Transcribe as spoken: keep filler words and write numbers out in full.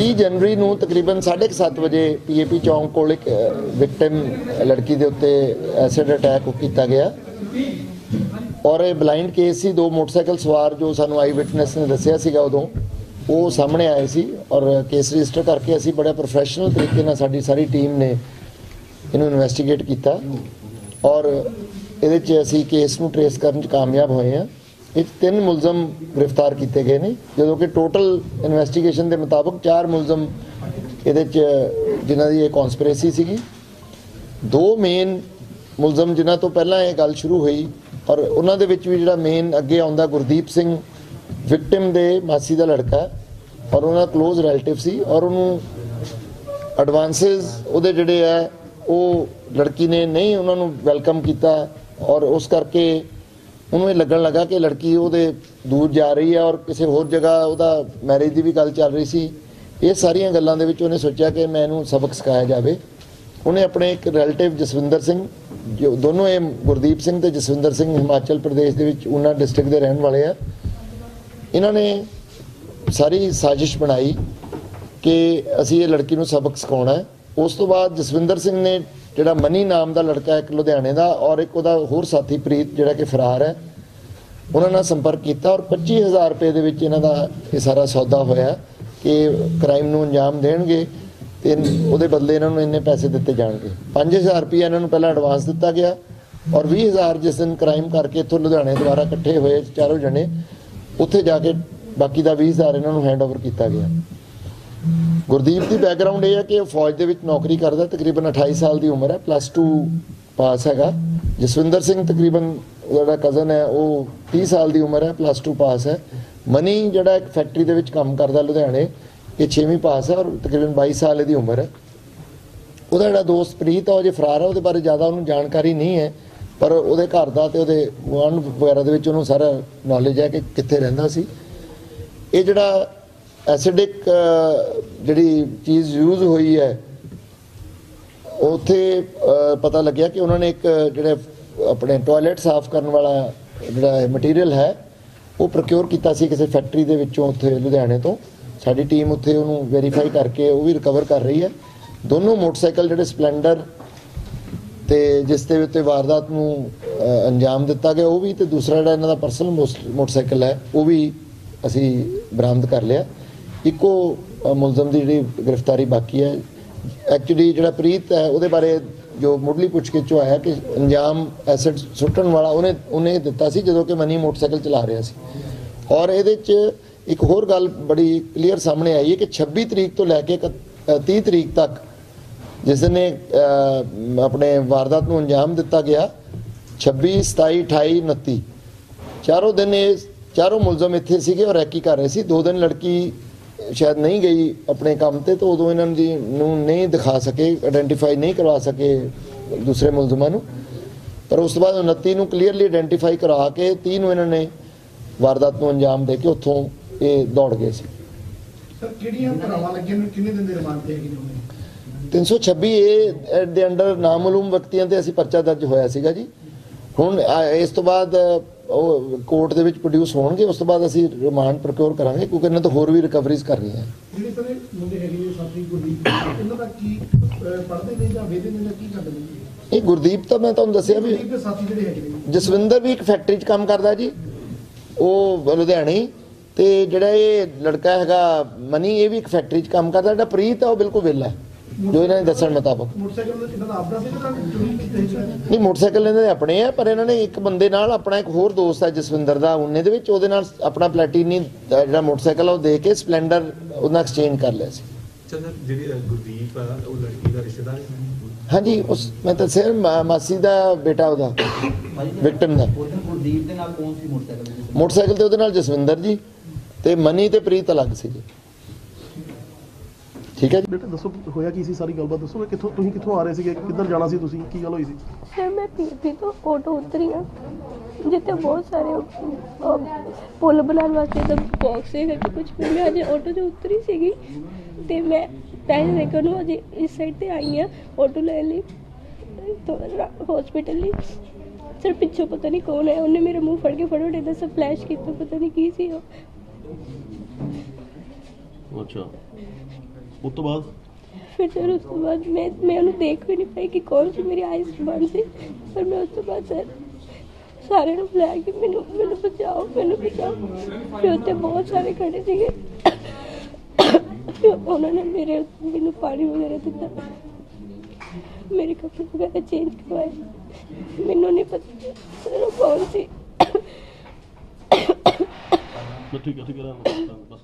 तीस जनवरी ਨੂੰ ਤਕਰੀਬਨ साढ़े सात बजे पीएपी ਚੌਂਕ ਕੋਲ ਇੱਕ ਵਿਕਟਿਮ ਲੜਕੀ ਦੇ ਉੱਤੇ ਐਸਿਡ ਅਟੈਕ ਕੀਤਾ ਗਿਆ ਔਰ ਇਹ ਬਲਾਈਂਡ ਕੇਸ ਸੀ। ਦੋ ਮੋਟਰਸਾਈਕਲ ਸਵਾਰ ਜੋ ਸਾਨੂੰ ਆਈ ਵਿਟਨੈਸ ਨੇ ਦੱਸਿਆ ਸੀਗਾ ਉਦੋਂ ਉਹ ਸਾਹਮਣੇ ਆਏ ਸੀ ਔਰ ਕੇਸ ਰਜਿਸਟਰ ਕਰਕੇ ਅਸੀਂ ਬੜਾ ਪ੍ਰੋਫੈਸ਼ਨਲ ਤਰੀਕੇ ਨਾਲ ਸਾਡੀ ਸਾਰੀ ਟੀਮ ਨੇ ਇਹਨੂੰ ਇਨਵੈਸਟੀਗੇਟ ਕੀਤਾ ਔਰ ਇਹਦੇ 'ਚ ਅਸੀਂ ਕੇਸ ਨੂੰ ਟ੍ਰੇਸ ਕਰਨ 'ਚ ਕਾਮਯਾਬ ਹੋਏ ਹਾਂ। ਇਹ तीन ਮੁਲਜ਼ਮ ਗ੍ਰਿਫਤਾਰ ਕੀਤੇ ਗਏ ਨੇ ਜਦੋਂ ਕਿ ਟੋਟਲ ਇਨਵੈਸਟੀਗੇਸ਼ਨ ਦੇ ਮੁਤਾਬਕ चार ਮੁਲਜ਼ਮ ਇਹਦੇ 'ਚ ਜਿਨ੍ਹਾਂ ਦੀ ਇਹ ਕਨਸਪੀਰੇਸੀ ਸੀਗੀ। दो ਮੇਨ ਮੁਲਜ਼ਮ ਜਿਨ੍ਹਾਂ ਤੋਂ ਪਹਿਲਾਂ ਇਹ ਗੱਲ ਸ਼ੁਰੂ ਹੋਈ ਔਰ ਉਹਨਾਂ ਦੇ ਵਿੱਚ ਵੀ ਜਿਹੜਾ ਮੇਨ ਅੱਗੇ ਆਉਂਦਾ ਗੁਰਦੀਪ ਸਿੰਘ ਵਿਕਟਿਮ ਦੇ ਮਾਸੀ ਦਾ ਲੜਕਾ ਔਰ ਉਹਨਾਂ ਦਾ ਕਲੋਜ਼ ਰਿਲੇਟਿਵ ਸੀ ਔਰ ਉਹਨੂੰ ਐਡਵਾਂਸਸ ਉਹਦੇ ਜਿਹੜੇ ਆ ਉਹ ਲੜਕੀ ਨੇ ਨਹੀਂ ਉਹਨਾਂ ਨੂੰ ਵੈਲਕਮ ਕੀਤਾ ਔਰ ਉਸ ਕਰਕੇ ਉਹਨੂੰ ਇਹ ਲੱਗਣ ਲੱਗਾ ਕਿ ਲੜਕੀ ਉਹਦੇ ਦੂਰ ਜਾ ਰਹੀ ਹੈ ਔਰ ਕਿਸੇ ਹੋਰ ਜਗ੍ਹਾ ਉਹਦਾ ਮੈਰਿਜ ਦੀ ਵੀ ਗੱਲ ਚੱਲ ਰਹੀ ਸੀ। ਇਹ ਸਾਰੀਆਂ ਗੱਲਾਂ ਦੇ ਵਿੱਚ ਉਹਨੇ ਸੋਚਿਆ ਕਿ ਮੈਨੂੰ ਸਬਕ ਸਿਖਾਇਆ ਜਾਵੇ। ਉਹਨੇ ਆਪਣੇ ਇੱਕ ਰਿਲੇਟਿਵ ਜਸਵਿੰਦਰ ਸਿੰਘ ਜੋ ਦੋਨੋਂ ਇਹ ਗੁਰਦੀਪ ਸਿੰਘ ਤੇ ਜਸਵਿੰਦਰ ਸਿੰਘ ਹਿਮਾਚਲ ਪ੍ਰਦੇਸ਼ ਦੇ ਵਿੱਚ ਉਹਨਾਂ ਡਿਸਟ੍ਰਿਕਟ ਦੇ ਰਹਿਣ ਵਾਲੇ ਆ। ਇਹਨਾਂ ਨੇ ਸਾਰੀ ਸਾਜ਼ਿਸ਼ ਬਣਾਈ ਕਿ ਅਸੀਂ ਇਹ ਲੜਕੀ ਨੂੰ ਸਬਕ ਸਿਖਾਉਣਾ ਹੈ। ਉਸ ਤੋਂ ਬਾਅਦ ਜਸਵਿੰਦਰ ਸਿੰਘ ਨੇ ਜਿਹੜਾ ਮਨੀ ਨਾਮ ਦਾ ਲੜਕਾ ਇੱਕ ਲੁਧਿਆਣੇ ਦਾ ਔਰ ਇੱਕ ਉਹਦਾ ਹੋਰ ਸਾਥੀ ਪ੍ਰੀਤ ਜਿਹੜਾ ਕਿ ਫਰਾਰ ਹੈ ਉਹਨਾਂ ਨਾਲ ਸੰਪਰਕ ਕੀਤਾ ਔਰ पच्चीस हज़ार ਰੁਪਏ ਦੇ ਵਿੱਚ ਇਹਨਾਂ ਦਾ ਇਹ ਸਾਰਾ ਸੌਦਾ ਹੋਇਆ ਕਿ ਕ੍ਰਾਈਮ ਨੂੰ ਅੰਜਾਮ ਦੇਣਗੇ ਤੇ ਉਹਦੇ ਬਦਲੇ ਇਹਨਾਂ ਨੂੰ ਇੰਨੇ ਪੈਸੇ ਦਿੱਤੇ ਜਾਣਗੇ। पाँच हज़ार ਰੁਪਏ ਇਹਨਾਂ ਨੂੰ ਪਹਿਲਾਂ ਐਡਵਾਂਸ ਦਿੱਤਾ ਗਿਆ ਔਰ बीस हज़ार ਜਿਸ ਦਿਨ ਕ੍ਰਾਈਮ ਕਰਕੇ ਇੱਥੋਂ ਲੁਧਿਆਣੇ ਦੁਆਰਾ ਇਕੱਠੇ ਹੋਏ ਚਾਰੋਂ ਜਣੇ ਉੱਥੇ ਜਾ ਕੇ ਬਾਕੀ ਦਾ बीस हज़ार ਇਹਨਾਂ ਨੂੰ ਹੈਂਡਓਵਰ ਕੀਤਾ ਗਿਆ। ਗੁਰਦੀਪ ਦੀ ਬੈਕਗ੍ਰਾਉਂਡ ਇਹ ਹੈ ਕਿ ਫੌਜ ਦੇ ਵਿੱਚ ਨੌਕਰੀ ਕਰਦਾ ਤਕਰੀਬਨ अट्ठाईस ਸਾਲ ਦੀ ਉਮਰ ਹੈ ਪਲੱਸ टू ਪਾਸ ਹੈਗਾ। ਜਸਵਿੰਦਰ ਸਿੰਘ ਤਕਰੀਬਨ ਉਹਦਾ ਕਜ਼ਨ ਹੈ ਉਹ तीस ਸਾਲ ਦੀ ਉਮਰ ਹੈ ਪਲੱਸ टू ਪਾਸ ਹੈ। ਮਨੀ ਜਿਹੜਾ ਇੱਕ ਫੈਕਟਰੀ ਦੇ ਵਿੱਚ ਕੰਮ ਕਰਦਾ ਲੁਧਿਆਣੇ ਇਹ छठवीं ਪਾਸ ਹੈ ਔਰ ਤਕਰੀਬਨ बाईस ਸਾਲ ਦੀ ਉਮਰ ਹੈ। ਉਹਦਾ ਜਿਹੜਾ ਦੋਸਤ ਪ੍ਰੀਤ ਹੈ ਉਹ ਜੇ ਫਰਾਰ ਹੈ ਉਹਦੇ ਬਾਰੇ ਜ਼ਿਆਦਾ ਉਹਨੂੰ ਜਾਣਕਾਰੀ ਨਹੀਂ ਹੈ ਪਰ ਉਹਦੇ ਘਰ ਦਾ ਤੇ ਉਹਦੇ ਵਾਂਡ ਵਗੈਰਾ ਦੇ ਵਿੱਚ ਉਹਨੂੰ ਸਾਰਾ ਨੌਲੇਜ ਹੈ ਕਿ ਕਿੱਥੇ ਰਹਿੰਦਾ ਸੀ। ਇਹ ਜਿਹੜਾ ਐਸਿਡਿਕ ਜਿਹੜੀ ਚੀਜ਼ ਯੂਜ਼ ਹੋਈ ਹੈ ਉੱਥੇ ਪਤਾ ਲੱਗਿਆ ਕਿ ਉਹਨਾਂ ਨੇ ਇੱਕ ਜਿਹੜੇ ਆਪਣੇ ਟਾਇਲਟ ਸਾਫ਼ ਕਰਨ ਵਾਲਾ ਜਿਹੜਾ ਮਟੀਰੀਅਲ ਹੈ ਉਹ ਪ੍ਰੋਕਿਓਰ ਕੀਤਾ ਸੀ ਕਿਸੇ ਫੈਕਟਰੀ ਦੇ ਵਿੱਚੋਂ ਉੱਥੇ ਲੁਧਿਆਣੇ ਤੋਂ। ਸਾਡੀ ਟੀਮ ਉੱਥੇ ਉਹਨੂੰ ਵੈਰੀਫਾਈ ਕਰਕੇ ਉਹ ਵੀ ਰਿਕਵਰ ਕਰ ਰਹੀ ਹੈ। ਦੋਨੋਂ ਮੋਟਰਸਾਈਕਲ ਜਿਹੜੇ ਸਪਲੈਂਡਰ ਤੇ ਜਿਸ ਦੇ ਉੱਤੇ ਵਾਰਦਾਤ ਨੂੰ ਅੰਜਾਮ ਦਿੱਤਾ ਗਿਆ ਉਹ ਵੀ ਤੇ ਦੂਸਰਾ ਜਿਹੜਾ ਇਹਨਾਂ ਦਾ ਪਰਸਨਲ ਮੋਟਰਸਾਈਕਲ ਹੈ ਉਹ ਵੀ ਅਸੀਂ ਬਰਾਮਦ ਕਰ ਲਿਆ। ਇੱਕੋ ਮੁਲਜ਼ਮ ਦੀ ਜਿਹੜੀ ਗ੍ਰਿਫਤਾਰੀ ਬਾਕੀ ਹੈ। ਐਕਚੁਅਲੀ ਜਿਹੜਾ ਪ੍ਰੀਤ ਹੈ ਉਹਦੇ ਬਾਰੇ ਜੋ ਮੁੱਢਲੀ ਪੁੱਛਗਿੱਛ ਚੋਂ ਆਇਆ ਕਿ ਅੰਜਾਮ ਐਸਿਡ ਸੁੱਟਣ ਵਾਲਾ ਉਹਨੇ ਉਹਨੇ ਦਿੱਤਾ ਸੀ ਜਦੋਂ ਕਿ ਮਨੀ ਮੋਟਰਸਾਈਕਲ ਚਲਾ ਰਿਹਾ ਸੀ। ਔਰ ਇਹਦੇ 'ਚ ਇੱਕ ਹੋਰ ਗੱਲ ਬੜੀ ਕਲੀਅਰ ਸਾਹਮਣੇ ਆਈ ਹੈ ਕਿ छब्बीस ਤਰੀਕ ਤੋਂ ਲੈ ਕੇ तीस ਤਰੀਕ ਤੱਕ ਜਿਸ ਨੇ ਆਪਣੇ ਵਾਰਦਾਤ ਨੂੰ ਅੰਜਾਮ ਦਿੱਤਾ ਗਿਆ छब्बीस, सत्ताईस, अट्ठाईस, उनतीस ਚਾਰੋਂ ਦਿਨ ਇਹ ਚਾਰੋਂ ਮੁਲਜ਼ਮ ਇੱਥੇ ਸੀਗੇ ਔਰ ਰੈਕੀ ਕਰ ਰਹੇ ਸੀ। ਦੋ ਦਿਨ ਲੜਕੀ ਸ਼ਾਇਦ नहीं गई अपने काम पर तो उदों इन्हों जी नहीं दिखा सके आइडेंटिफाई नहीं करवा सके दूसरे मुलजमान पर उस बाद उनतीस को क्लीयरली आइडेंटिफाई करवा के तीन इन्होंने वारदात को अंजाम दे के उतों ये दौड़ गए। तीन सौ छब्बी ए दे अंडर नामूम व्यक्तियों से असी परचा दर्ज होया जी। हूँ इस तो बाद ਉਹ ਕੋਰਟ ਦੇ ਵਿੱਚ ਪ੍ਰੋਡਿਊਸ ਹੋਣਗੇ ਉਸ ਤੋਂ ਬਾਅਦ ਅਸੀਂ ਰਿਮਾਂਡ ਪ੍ਰੋਕਿਓਰ ਕਰਾਂਗੇ ਕਿਉਂਕਿ ਇਹਨਾਂ ਤੋਂ ਹੋਰ ਵੀ ਰਿਕਵਰੀਜ਼ ਕਰ ਰਹੀਆਂ। ਜਿਹੜੇ ਸਰ ਮੁੰਡੇ ਹੈਗੇ ਸਾਥੀ ਗੁਰਦੀਪ ਇਹਨਾਂ ਦਾ ਕੀ ਪੜਦੇ ਨੇ ਜਾਂ ਵੇਦੇ ਨੇ ਕੀ ਕਰਦੇ ਨੇ? ਇਹ ਗੁਰਦੀਪ ਤਾਂ ਮੈਂ ਤੁਹਾਨੂੰ ਦੱਸਿਆ ਵੀ ਗੁਰਦੀਪ ਦੇ ਸਾਥੀ ਜਿਹੜੇ ਹੈਗੇ ਜਸਵਿੰਦਰ ਵੀ ਇੱਕ ਫੈਕਟਰੀ 'ਚ ਕੰਮ ਕਰਦਾ ਜੀ ਉਹ ਲੁਧਿਆਣੇ ਤੇ ਜਿਹੜਾ ਇਹ ਲੜਕਾ ਹੈਗਾ ਮਨੀ ਇਹ ਵੀ ਇੱਕ ਫੈਕਟਰੀ 'ਚ ਕੰਮ ਕਰਦਾ। ਜਿਹੜਾ ਪ੍ਰੀਤ ਆ ਉਹ ਬਿਲਕੁਲ ਵਿਹਲਾ ਜੋ ਇਹਨਾਂ ਦੇ ਦੱਸਣ ਮੁਤਾਬਕ ਨਹੀਂ ਮੋਟਰਸਾਈਕਲ ਇਹਨਾਂ ਦੇ ਆਪਣੇ ਆ ਪਰ ਇਹਨਾਂ ਨੇ ਇੱਕ ਬੰਦੇ ਨਾਲ ਆਪਣਾ ਇੱਕ ਹੋਰ ਦੋਸਤ ਹੈ ਜਸਵਿੰਦਰ ਦਾ ਉਹਨੇ ਦੇ ਵਿੱਚ ਉਹਦੇ ਨਾਲ ਆਪਣਾ ਪਲੈਟੀਨੀ ਜਿਹੜਾ ਮੋਟਰਸਾਈਕਲ ਉਹ ਦੇ ਕੇ ਸਪਲੈਂਡਰ ਉਹਨਾਂ ਐਕਸਚੇਂਜ ਕਰ ਲਿਆ ਸੀ। ਹਾਂਜੀ ਉਸ ਮੈਂ ਤਾਂ ਸਿਰ ਮਾਸੀ ਦਾ ਬੇਟਾ ਉਹਦਾ ਵਿਕਟਿਮ ਦਾ ਮੋਟਰਸਾਈਕਲ ਤੇ ਉਹਦੇ ਨਾਲ ਜਸਵਿੰਦਰ ਜੀ ਤੇ ਮਨੀ ਤੇ ਪ੍ਰੀਤ ਅਲੱਗ ਸੀ ਜੀ। ठीक है जी बेटा दसो होया की सी सारी गलबात दसो किथों तुसीं किथों आ रहे सीगे किधर जाना सी तुसीं की गल होई सी? फिर मैं पीपी तो ऑटो उतरी हां जिथे बहुत सारे पुल बनाने वास्ते तो बॉक्स है कि कुछ फिर मैं अजे ऑटो जो उतरी सीगी ते मैं पैसे लेकर नो अजे इस साइड ते आई हां ऑटो ले ली तो हॉस्पिटल ली सर पिछे पता नहीं कौन है उन्हें मेरे मुंह फड़ के फटोफट ऐसा फ्लैश किया पता नहीं की सी। अच्छा उस तो बाद फिर सर उस तो बाद मैं मैं उन्हें देख भी नहीं पाई कि कौन सी मेरी आइस बंद सी। पर मैं उस तो बाद सर सारे ने बुलाया कि मैनू मैनू बचाओ मैनू बचाओ। फिर उत्ते बहुत सारे खड़े थे उन्होंने मेरे मैनू पानी वगैरह दिता, मेरे कपड़े वगैरह चेंज करवाए। मैनू नहीं पता सर कौन सी। ठीक है ठीक है।